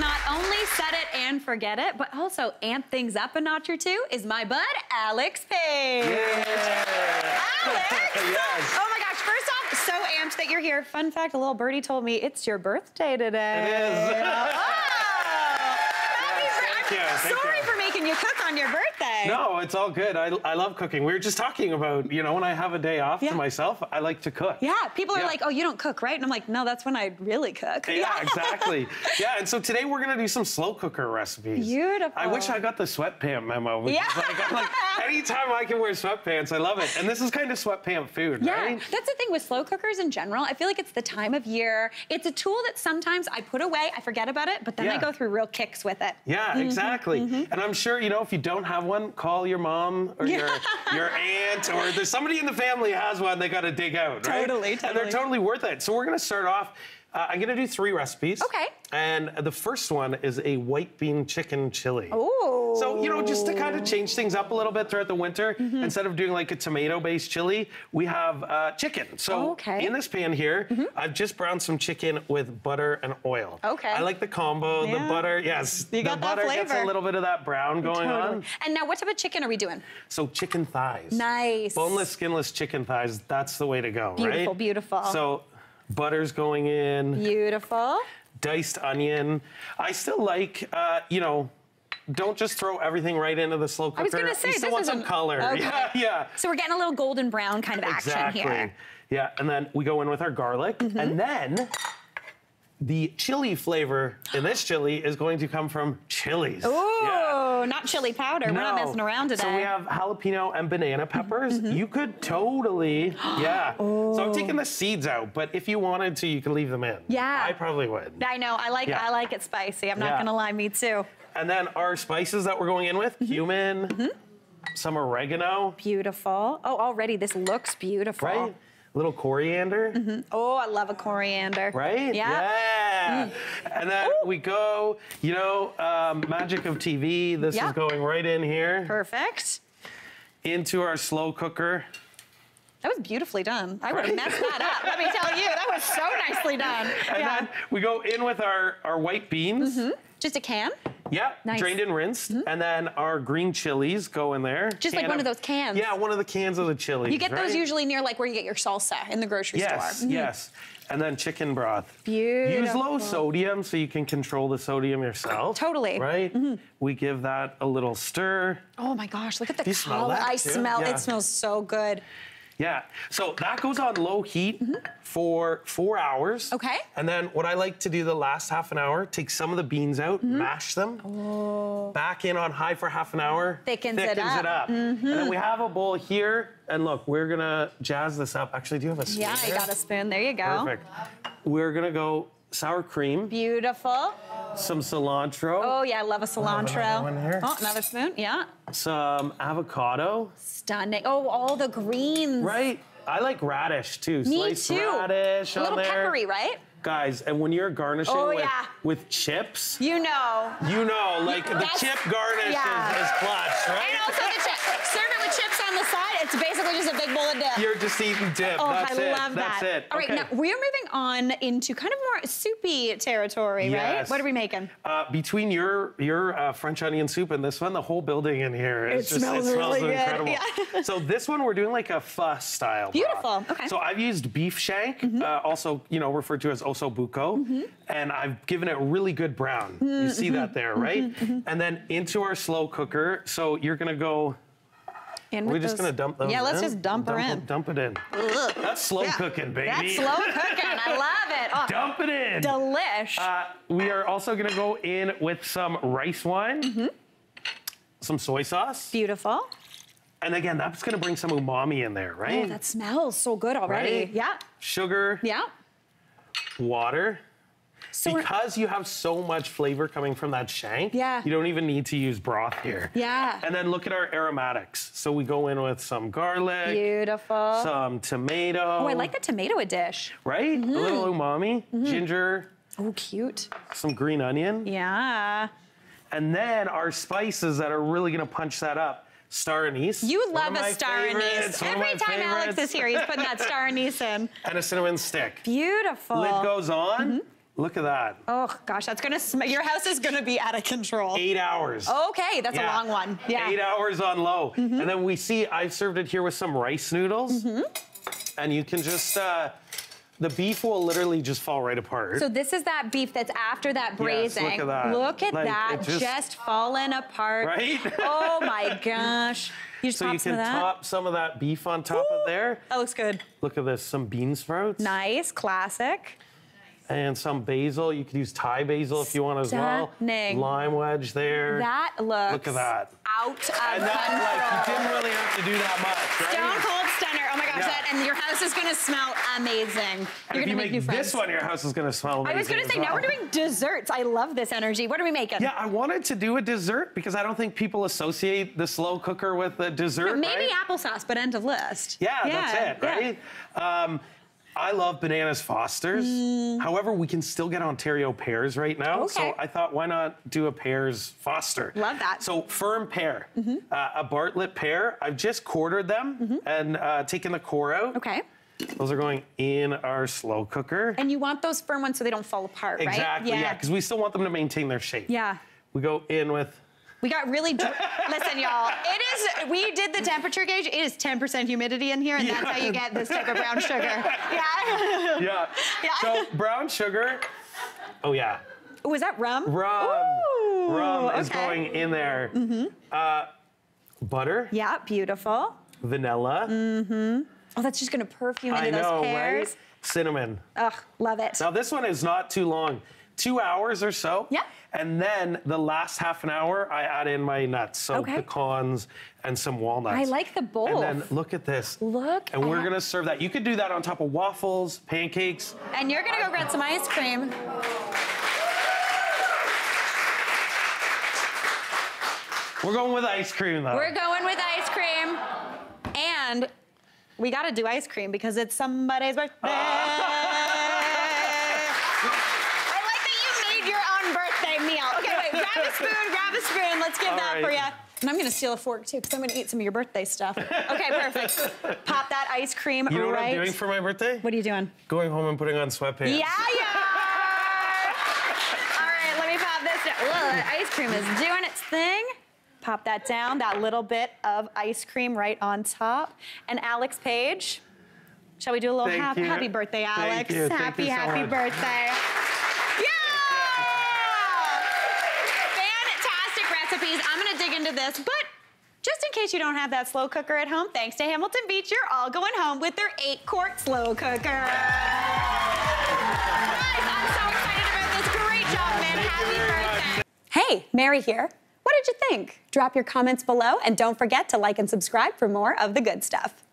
not only set it and forget it, but also amp things up a notch or two is my bud, Alex Page. Yeah. Alex! Yes. Oh my gosh, first off, so amped that you're here. Fun fact, a little birdie told me it's your birthday today. It is. Sorry for making you cook on your birthday. No, it's all good. I love cooking. We were just talking about, you know, when I have a day off to myself, I like to cook. Yeah, people are like, oh, you don't cook, right? And I'm like, no, that's when I really cook. Yeah, exactly. Yeah, and so today we're going to do some slow cooker recipes. Beautiful. I wish I got the sweatpant memo. Yeah. Like, I'm like, anytime I can wear sweatpants, I love it. And this is kind of sweatpant food, right? That's the thing with slow cookers in general. I feel like it's the time of year. It's a tool that sometimes I put away, I forget about it, but then I go through real kicks with it. Yeah, exactly. Mm-hmm. And I'm sure, you know, if you don't have one, call your mom or your aunt, or there's somebody in the family has one they got to dig out, right? Totally, totally. And they're totally worth it. So we're going to start off, I'm going to do 3 recipes. Okay. And the first one is a white bean chicken chili. Oh. So, you know, just to kind of change things up a little bit throughout the winter, instead of doing like a tomato-based chili, we have chicken. So in this pan here, I've just browned some chicken with butter and oil. Okay. I like the combo, the butter, you got the butter flavor. Gets a little bit of that brown going on. And now what type of chicken are we doing? So chicken thighs. Nice. Boneless, skinless chicken thighs, that's the way to go, right? Beautiful, beautiful. So, butter's going in. Beautiful. Diced onion. I still like, you know, don't just throw everything right into the slow cooker. I was going to say, this is some color. Okay. Yeah, yeah. So we're getting a little golden brown kind of action here. Yeah, and then we go in with our garlic, and then the chili flavor in this chili is going to come from chilies. Ooh, not chili powder. No. We're not messing around today. So we have jalapeno and banana peppers. You could totally, So I'm taking the seeds out, but if you wanted to, you could leave them in. Yeah. I probably would. I know. I like it spicy. I'm not going to lie. Me too. And then our spices that we're going in with, cumin, some oregano. Beautiful. Oh, already this looks beautiful. Right? Little coriander. Oh, I love a coriander. Right? Yeah. And then we go, you know, magic of TV. This is going right in here. Perfect. Into our slow cooker. That was beautifully done. I would have messed that up, let me tell you. That was so nicely done. And then we go in with our white beans. Just a can? Yeah, nice. Drained and rinsed. And then our green chilies go in there. Just like one of those cans. Yeah, one of the cans of the chilies. You get those usually near like where you get your salsa in the grocery store. Yes, yes. And then chicken broth. Beautiful. Use low sodium so you can control the sodium yourself. Totally. Right? We give that a little stir. Oh my gosh, look at the color. I smell it smells so good. Yeah, so that goes on low heat for 4 hours. Okay. And then what I like to do the last half an hour, take some of the beans out, mash them, back in on high for half an hour. Thickens it up. And then we have a bowl here, and look, we're gonna jazz this up. Actually, do you have a spoon? Yeah, I got a spoon, there you go. Perfect. We're gonna go sour cream. Beautiful. Some cilantro. Oh yeah, I love a cilantro. Another spoon, Some avocado. Stunning. Oh, all the greens. Right? I like radish too. Sliced radish on there. A little peppery, right? Guys, and when you're garnishing with chips. You know, like the chip garnish is clutch, right? And also the chips. Serve it with chips on the side. It's basically just a big bowl of dip. You're just eating dip. Oh, I love that. That's it. All right, now we're moving on into kind of more soupy territory, right? What are we making? Between your French onion soup and this one, the whole building in here is it smells really incredible. Yeah. So this one we're doing like a pho style. Beautiful. Broth. Okay. So I've used beef shank, also referred to as osso buco, and I've given it really good brown. You see that there, right? And then into our slow cooker. So you're gonna go. We're just going to dump them in? Yeah, let's just dump her in. Ugh. That's slow cooking, baby. That's slow cooking. I love it. Oh, dump it in. Delish. We are also going to go in with some rice wine, some soy sauce. Beautiful. And again, that's going to bring some umami in there, right? Oh, that smells so good already. Right? Yeah. Sugar. Yeah. Water. So because you have so much flavor coming from that shank, you don't even need to use broth here. Yeah. And then look at our aromatics. So we go in with some garlic. Beautiful. Some tomato. Oh, I like the tomato dish. Right? A little umami, ginger. Oh, cute. Some green onion. Yeah. And then our spices that are really gonna punch that up. Star anise. You love a star anise. Every time Alex is here, he's putting that star anise in. And a cinnamon stick. Beautiful. Lid goes on. Look at that. Oh, gosh, that's going to smell. Your house is going to be out of control. 8 hours. Okay, that's a long one. Yeah. 8 hours on low. Mm-hmm. And then we see, I've served it here with some rice noodles. Mm-hmm. And you can just, the beef will literally just fall right apart. So this is that beef that's after that braising. Yes, look at that. Look at that, just falling apart. Right? Oh, my gosh. You just so you can top some of that beef on top of there. That looks good. Look at this, some bean sprouts. Nice, classic. And some basil. You could use Thai basil if you want as well. Lime wedge there. That looks. Look at that. Out of control. Like, you didn't really have to do that much, right? Stone cold stunner. Oh my gosh, that, and your house is gonna smell amazing. You're gonna make new friends. This one, your house is gonna smell amazing. I was gonna say, now we're doing desserts. I love this energy. What are we making? Yeah, I wanted to do a dessert because I don't think people associate the slow cooker with a dessert. But maybe applesauce, but end of list. Yeah, that's it, right? Yeah. I love Bananas Foster's. However, we can still get Ontario pears right now. Okay. So I thought, why not do a pears Foster? Love that. So firm pear, a Bartlett pear. I've just quartered them and taken the core out. Okay. Those are going in our slow cooker. And you want those firm ones so they don't fall apart, right? Exactly, yeah, because we still want them to maintain their shape. Yeah. We go in with... We got really, listen, y'all, it is, we did the temperature gauge, it is 10% humidity in here, and that's how you get this type of brown sugar. Yeah? Yeah. So, brown sugar, Oh, is that rum? Rum is going in there. Butter. Yeah, beautiful. Vanilla. Oh, that's just gonna perfume into those pears. Right? Cinnamon. Ugh, love it. Now, this one is not too long. 2 hours or so. Yeah. And then the last half an hour, I add in my nuts. So pecans and some walnuts. I like the bowl. And then look at this. Look. And we're gonna serve that. You could do that on top of waffles, pancakes. And you're gonna go grab some ice cream. We're going with ice cream though. We're going with ice cream. And we gotta do ice cream because it's somebody's birthday. Grab a spoon, Let's give that for you. And I'm gonna steal a fork too, because I'm gonna eat some of your birthday stuff. Okay, perfect. Pop that ice cream. You know what I'm doing for my birthday? What are you doing? Going home and putting on sweatpants. Yeah, yeah. All right, let me pop this down. Whoa, that ice cream is doing its thing. Pop that down, that little bit of ice cream right on top. And Alex Page, shall we do a little happy birthday, Alex? Thank you. Happy, happy birthday. I'm gonna dig into this, but just in case you don't have that slow cooker at home, thanks to Hamilton Beach, you're all going home with their 8-quart slow cooker. Guys, I'm so excited about this. Great job, man. Happy birthday. Hey, Mary here. What did you think? Drop your comments below and don't forget to like and subscribe for more of The Good Stuff.